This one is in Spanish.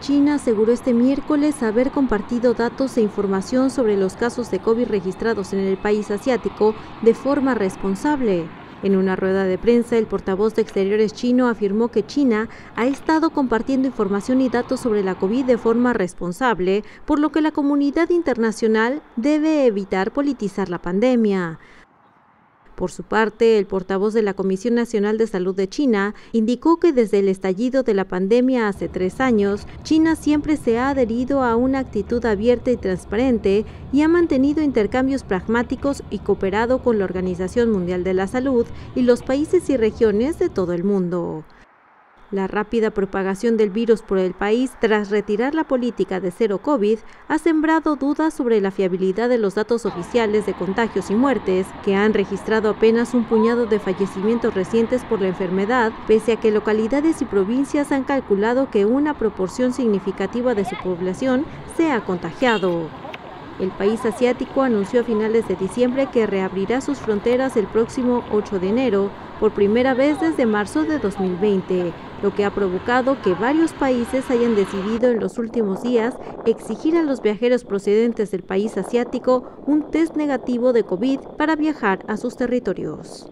China aseguró este miércoles haber compartido datos e información sobre los casos de COVID registrados en el país asiático de forma responsable. En una rueda de prensa, el portavoz de Exteriores chino afirmó que China ha estado compartiendo información y datos sobre la COVID de forma responsable, por lo que la comunidad internacional debe evitar politizar la pandemia. Por su parte, el portavoz de la Comisión Nacional de Salud de China indicó que desde el estallido de la pandemia hace 3 años, China siempre se ha adherido a una actitud abierta y transparente y ha mantenido intercambios pragmáticos y cooperado con la Organización Mundial de la Salud y los países y regiones de todo el mundo. La rápida propagación del virus por el país tras retirar la política de cero COVID ha sembrado dudas sobre la fiabilidad de los datos oficiales de contagios y muertes, que han registrado apenas un puñado de fallecimientos recientes por la enfermedad, pese a que localidades y provincias han calculado que una proporción significativa de su población se ha contagiado. El país asiático anunció a finales de diciembre que reabrirá sus fronteras el próximo 8 de enero, por primera vez desde marzo de 2020, lo que ha provocado que varios países hayan decidido en los últimos días exigir a los viajeros procedentes del país asiático un test negativo de COVID para viajar a sus territorios.